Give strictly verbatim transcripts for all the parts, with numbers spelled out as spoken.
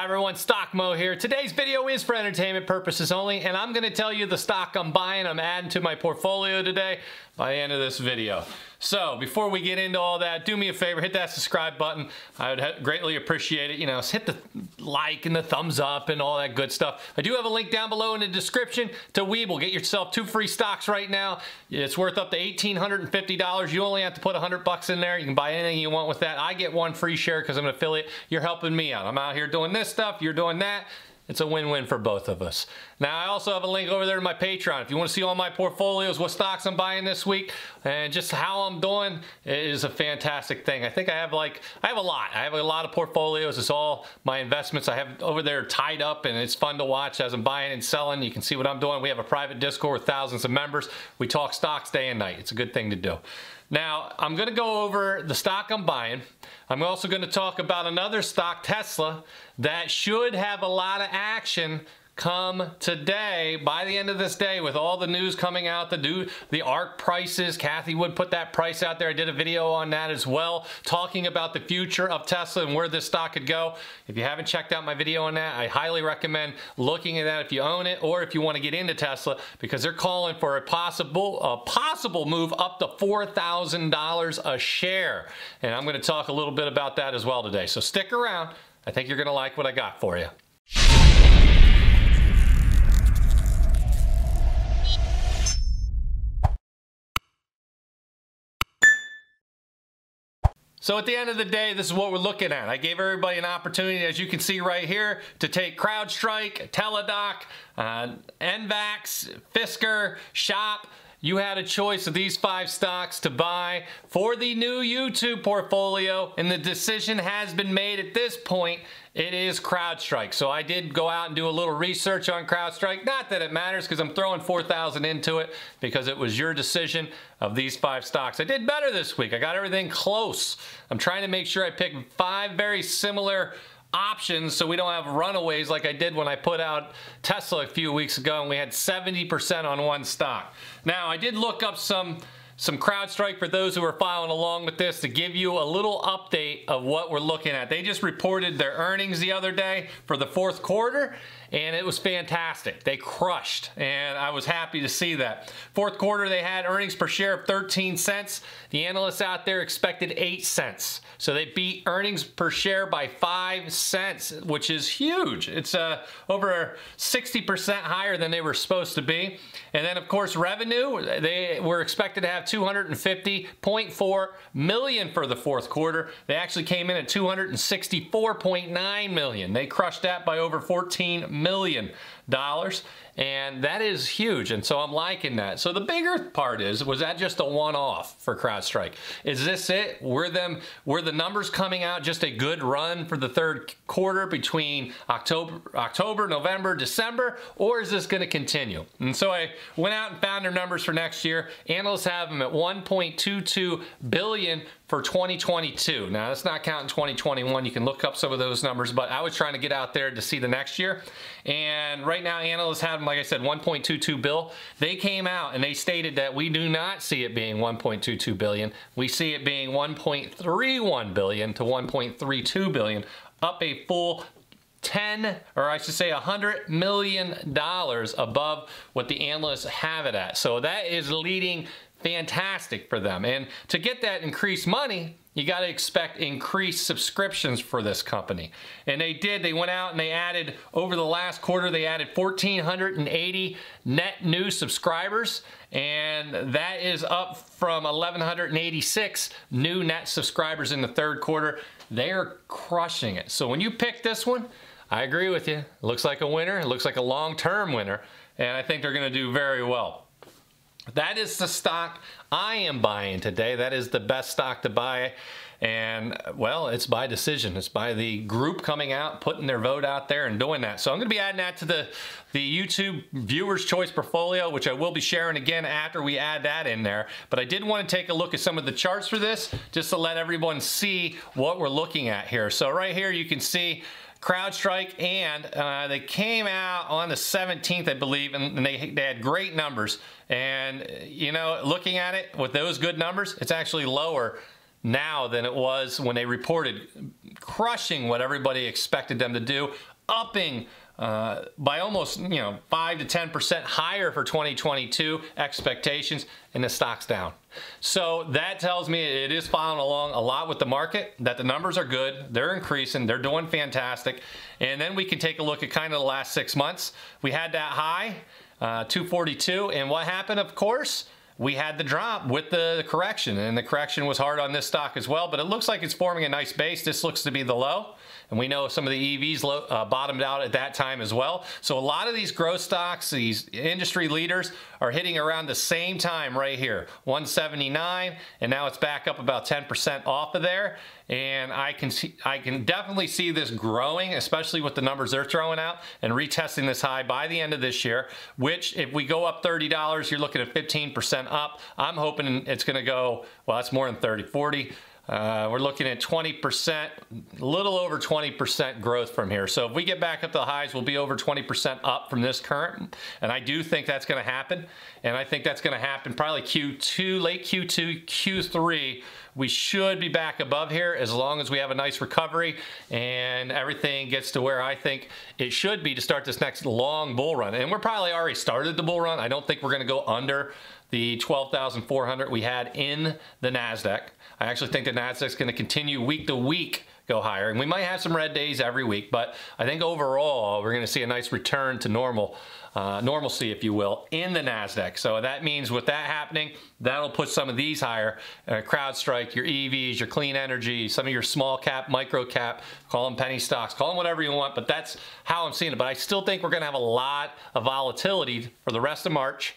Hi everyone, StockMoe here. Today's video is for entertainment purposes only, and I'm gonna tell you the stock I'm buying, I'm adding to my portfolio today by the end of this video. So before we get into all that, do me a favor, hit that subscribe button. I would greatly appreciate it. You know, hit the like and the thumbs up and all that good stuff. I do have a link down below in the description to Webull. Get yourself two free stocks right now. It's worth up to one thousand eight hundred fifty dollars. You only have to put one hundred bucks in there. You can buy anything you want with that. I get one free share because I'm an affiliate. You're helping me out. I'm out here doing this stuff, you're doing that. It's a win-win for both of us. Now, I also have a link over there to my Patreon. If you want to see all my portfolios, what stocks I'm buying this week, and just how I'm doing, it is a fantastic thing. I think I have like, I have a lot. I have a lot of portfolios. It's all my investments I have over there tied up, and it's fun to watch as I'm buying and selling. You can see what I'm doing. We have a private Discord with thousands of members. We talk stocks day and night. It's a good thing to do. Now, I'm gonna go over the stock I'm buying. I'm also gonna talk about another stock, Tesla, that should have a lot of action come today, by the end of this day, with all the news coming out, the new, the ARK prices. Cathie Wood put that price out there. I did a video on that as well, talking about the future of Tesla and where this stock could go. If you haven't checked out my video on that, I highly recommend looking at that if you own it or if you want to get into Tesla, because they're calling for a possible, a possible move up to four thousand dollars a share. And I'm going to talk a little bit about that as well today. So stick around. I think you're going to like what I got for you. So at the end of the day, this is what we're looking at. I gave everybody an opportunity, as you can see right here, to take CrowdStrike, Teladoc, uh, N VAX, Fisker, SHOP. You had a choice of these five stocks to buy for the new YouTube portfolio, and the decision has been made at this point. It is CrowdStrike. So I did go out and do a little research on CrowdStrike. Not that it matters, because I'm throwing four thousand into it because it was your decision of these five stocks. I did better this week. I got everything close. I'm trying to make sure I pick five very similar options so we don't have runaways like I did when I put out Tesla a few weeks ago and we had seventy percent on one stock. Now, I did look up some Some CrowdStrike for those who are following along with this to give you a little update of what we're looking at. They just reported their earnings the other day for the fourth quarter, and it was fantastic. They crushed, and I was happy to see that. Fourth quarter, they had earnings per share of thirteen cents. The analysts out there expected eight cents. So they beat earnings per share by five cents, which is huge. It's uh, over sixty percent higher than they were supposed to be. And then, of course, revenue, they were expected to have two hundred fifty point four million dollars for the fourth quarter. They actually came in at two hundred sixty-four point nine million dollars. They crushed that by over fourteen million dollars. And that is huge, and so I'm liking that. So the bigger part is, was that just a one-off for CrowdStrike? Is this it? Were them, were the numbers coming out just a good run for the third quarter between October, October, November, December, or is this gonna continue? And so I went out and found their numbers for next year. Analysts have them at one point two two billion dollars for twenty twenty-two. Now, that's not counting twenty twenty-one. You can look up some of those numbers, but I was trying to get out there to see the next year. And right now, analysts have them, like I said, one point two two bill. They came out and they stated that we do not see it being one point two two billion. We see it being one point three one billion to one point three two billion, up a full ten, or I should say one hundred million dollars above what the analysts have it at. So that is leading fantastic for them. And to get that increased money, you got to expect increased subscriptions for this company. And they did. They went out and they added, over the last quarter, they added one thousand four hundred eighty net new subscribers. And that is up from one thousand one hundred eighty-six new net subscribers in the third quarter. They are crushing it. So when you pick this one, I agree with you. It looks like a winner. It looks like a long-term winner. And I think they're going to do very well. That is the stock I am buying today. That is the best stock to buy. And, well, it's by decision. It's by the group coming out, putting their vote out there and doing that. So I'm going to be adding that to the, the YouTube Viewer's Choice portfolio, which I will be sharing again after we add that in there. But I did want to take a look at some of the charts for this just to let everyone see what we're looking at here. So right here you can see CrowdStrike, and uh, they came out on the seventeenth, I believe, and they, they had great numbers. And, you know, looking at it with those good numbers, it's actually lower now than it was when they reported, crushing what everybody expected them to do, upping uh, by almost, you know, five to ten percent higher for twenty twenty-two expectations, and the stock's down. So that tells me it is following along a lot with the market, that the numbers are good, they're increasing, they're doing fantastic. And then we can take a look at kind of the last six months. We had that high, uh, two forty-two, and what happened, of course? We had the drop with the correction, and the correction was hard on this stock as well, but it looks like it's forming a nice base. This looks to be the low, and we know some of the E Vs low, uh, bottomed out at that time as well. So a lot of these growth stocks, these industry leaders, are hitting around the same time right here, one seventy-nine, and now it's back up about ten percent off of there. And I can see, I can definitely see this growing, especially with the numbers they're throwing out, and retesting this high by the end of this year, which if we go up thirty dollars, you're looking at fifteen percent up. I'm hoping it's gonna go, well, that's more than thirty, forty. Uh, we're looking at twenty percent, a little over twenty percent growth from here. So if we get back up to the highs, we'll be over twenty percent up from this current. And I do think that's gonna happen. And I think that's gonna happen probably Q two, late Q two, Q three. We should be back above here as long as we have a nice recovery and everything gets to where I think it should be to start this next long bull run. And we're probably already started the bull run. I don't think we're gonna go under the twelve thousand four hundred we had in the NASDAQ. I actually think the NASDAQ's gonna continue week to week, go higher. And we might have some red days every week, but I think overall, we're gonna see a nice return to normal, uh, normalcy, if you will, in the NASDAQ. So that means with that happening, that'll put some of these higher, uh, CrowdStrike, your E Vs, your clean energy, some of your small cap, micro cap, call them penny stocks, call them whatever you want, but that's how I'm seeing it. But I still think we're gonna have a lot of volatility for the rest of March,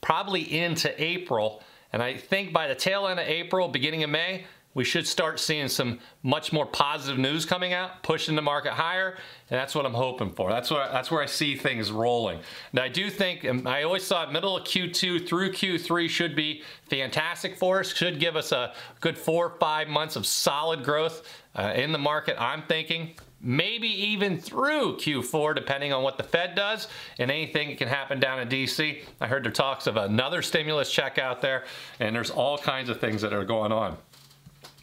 probably into April. And I think by the tail end of April, beginning of May, we should start seeing some much more positive news coming out, pushing the market higher, and that's what I'm hoping for. That's where, that's where I see things rolling. Now, I do think, and I always thought middle of Q two through Q three should be fantastic for us, should give us a good four or five months of solid growth uh, in the market, I'm thinking. Maybe even through Q four, depending on what the Fed does, and anything that can happen down in D C. I heard there talks of another stimulus check out there, and there's all kinds of things that are going on.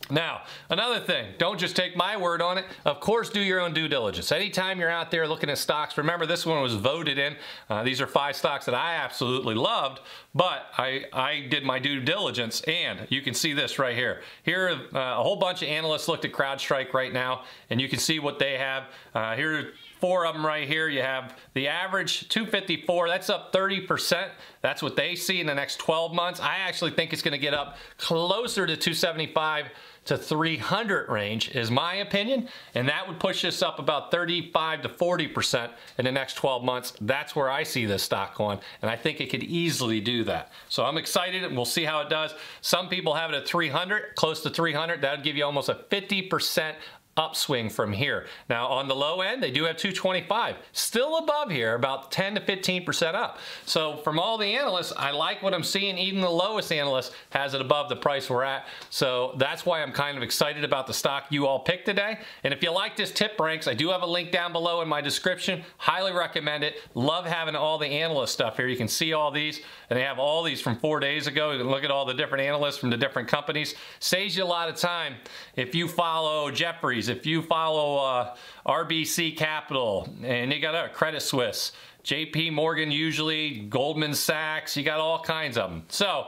Now, another thing, don't just take my word on it. Of course, do your own due diligence. Anytime you're out there looking at stocks, remember this one was voted in. Uh, these are five stocks that I absolutely loved, but I, I did my due diligence, and you can see this right here. Here, uh, a whole bunch of analysts looked at CrowdStrike right now, and you can see what they have. Uh, here are four of them right here. You have the average two fifty-four, that's up thirty percent. That's what they see in the next twelve months. I actually think it's gonna get up closer to two seventy-five to three hundred range is my opinion, and that would push this up about thirty-five to forty percent in the next twelve months. That's where I see this stock going, and I think it could easily do that. So I'm excited, and we'll see how it does. Some people have it at three hundred, close to three hundred. That would give you almost a fifty percent upswing from here. Now on the low end, they do have two twenty-five, still above here, about ten to fifteen percent up. So from all the analysts, I like what I'm seeing. Even the lowest analyst has it above the price we're at. So that's why I'm kind of excited about the stock you all picked today. And if you like this TipRanks, I do have a link down below in my description. Highly recommend it. Love having all the analyst stuff here. You can see all these, and they have all these from four days ago. You can look at all the different analysts from the different companies. Saves you a lot of time if you follow Jeffries, if you follow uh, R B C Capital, and you got uh, Credit Suisse, J P Morgan usually, Goldman Sachs, you got all kinds of them. So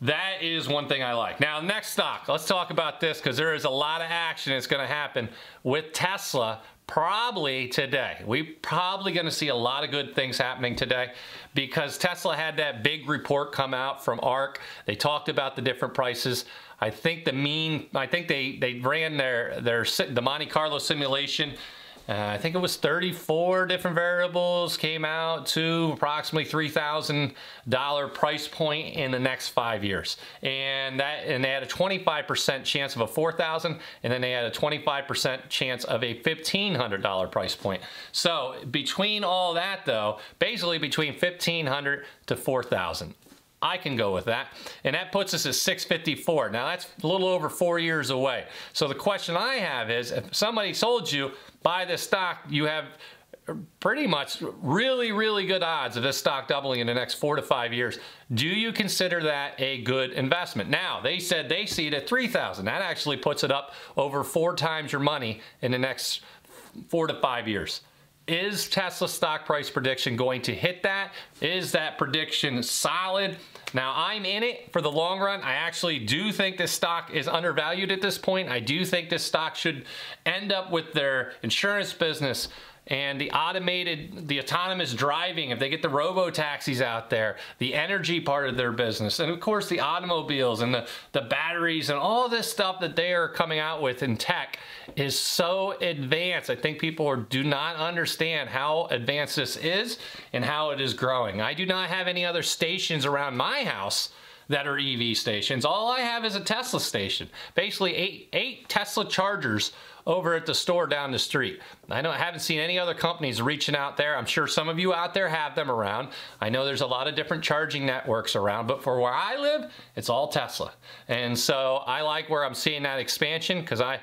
that is one thing I like. Now, next stock, let's talk about this because there is a lot of action that's going to happen with Tesla probably today. We're probably going to see a lot of good things happening today because Tesla had that big report come out from ARK. They talked about the different prices. I think the mean, I think they, they ran their, their the Monte Carlo simulation. Uh, I think it was thirty-four different variables came out to approximately three thousand dollar price point in the next five years. And that, and they had a twenty-five percent chance of a four thousand, and then they had a twenty-five percent chance of a fifteen hundred dollar price point. So between all that though, basically between fifteen hundred to four thousand. I can go with that, and that puts us at six fifty-four. Now that's a little over four years away. So the question I have is, if somebody told you buy this stock, you have pretty much really, really good odds of this stock doubling in the next four to five years. Do you consider that a good investment? Now, they said they see it at three thousand. That actually puts it up over four times your money in the next four to five years. Is Tesla's stock price prediction going to hit that? Is that prediction solid? Now, I'm in it for the long run. I actually do think this stock is undervalued at this point. I do think this stock should end up with their insurance business and the automated, the autonomous driving, if they get the robo-taxis out there, the energy part of their business, and of course the automobiles and the, the batteries and all this stuff that they are coming out with in tech is so advanced. I think people are, do not understand how advanced this is and how it is growing. I do not have any other stations around my house that are E V stations. All I have is a Tesla station. Basically eight, eight Tesla chargers over at the store down the street. I don't, haven't seen any other companies reaching out there. I'm sure some of you out there have them around. I know there's a lot of different charging networks around, but for where I live, it's all Tesla. And so I like where I'm seeing that expansion because I,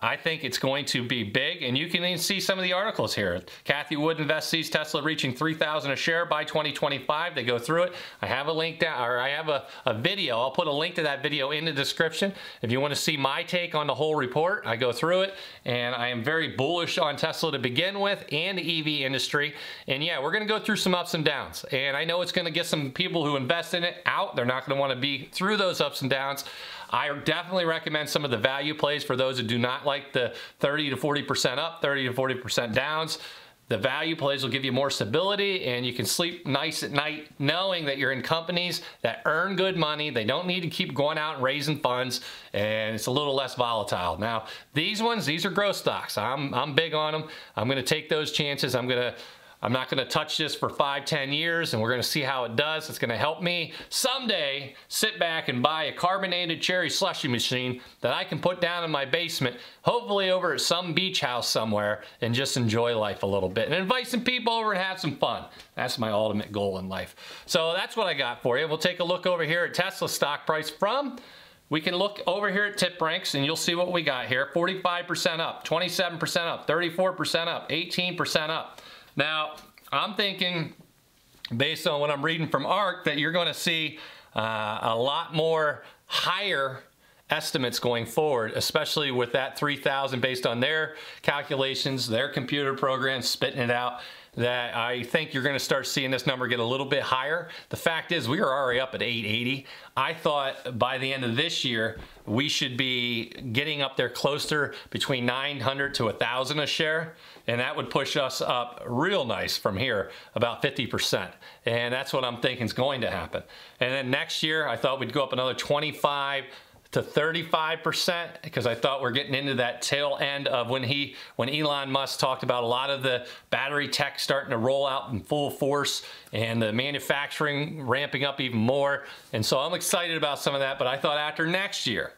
I think it's going to be big, and you can even see some of the articles here. Cathie Wood invests sees Tesla reaching three thousand a share by twenty twenty-five. They go through it. I have a link down, or I have a, a video. I'll put a link to that video in the description. If you want to see my take on the whole report, I go through it, and I am very bullish on Tesla to begin with and the E V industry. And yeah, we're going to go through some ups and downs, and I know it's going to get some people who invest in it out. They're not going to want to be through those ups and downs. I definitely recommend some of the value plays for those who do not like the thirty to forty percent up, thirty to forty percent downs. The value plays will give you more stability, and you can sleep nice at night knowing that you're in companies that earn good money. They don't need to keep going out and raising funds, and it's a little less volatile. Now, these ones, these are growth stocks. I'm, I'm big on them. I'm going to take those chances. I'm going to I'm not going to touch this for five, ten years, and we're going to see how it does. It's going to help me someday sit back and buy a carbonated cherry slushy machine that I can put down in my basement, hopefully over at some beach house somewhere, and just enjoy life a little bit and invite some people over and have some fun. That's my ultimate goal in life. So that's what I got for you. We'll take a look over here at Tesla's stock price from... We can look over here at TipRanks, and you'll see what we got here. forty-five percent up, twenty-seven percent up, thirty-four percent up, eighteen percent up. Now, I'm thinking, based on what I'm reading from ARK, that you're going to see uh, a lot more higher estimates going forward, especially with that three thousand based on their calculations, their computer programs spitting it out, that I think you're going to start seeing this number get a little bit higher. The fact is, we are already up at eight eighty. I thought by the end of this year, we should be getting up there closer between nine hundred to one thousand a share, and that would push us up real nice from here, about fifty percent. And that's what I'm thinking is going to happen. And then next year, I thought we'd go up another twenty-five to thirty-five percent, because I thought we're getting into that tail end of when he, when Elon Musk talked about a lot of the battery tech starting to roll out in full force and the manufacturing ramping up even more. And so I'm excited about some of that, but I thought after next year,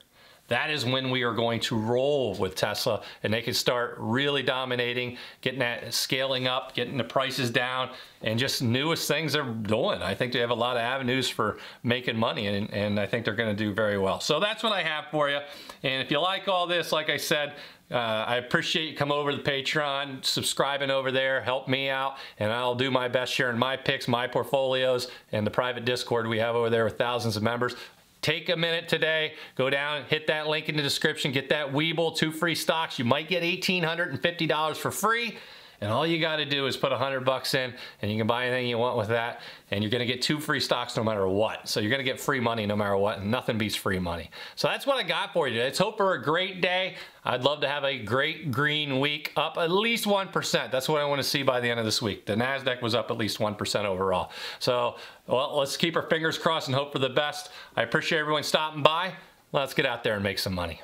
that is when we are going to roll with Tesla, and they can start really dominating, getting that scaling up, getting the prices down, and just newest things they're doing. I think they have a lot of avenues for making money, and, and I think they're going to do very well. So that's what I have for you. And if you like all this, like I said, Uh, I appreciate you come over to the Patreon, subscribing over there, help me out, and I'll do my best sharing my picks, my portfolios, and the private Discord we have over there with thousands of members. Take a minute today, go down, hit that link in the description, get that Webull, two free stocks. You might get one thousand eight hundred fifty dollars for free, and all you got to do is put one hundred bucks in, and you can buy anything you want with that, and you're going to get two free stocks no matter what. So you're going to get free money no matter what, and nothing beats free money. So that's what I got for you today. Let's hope for a great day. I'd love to have a great green week, up at least one percent. That's what I want to see by the end of this week. The NASDAQ was up at least one percent overall. So well, let's keep our fingers crossed and hope for the best. I appreciate everyone stopping by. Let's get out there and make some money.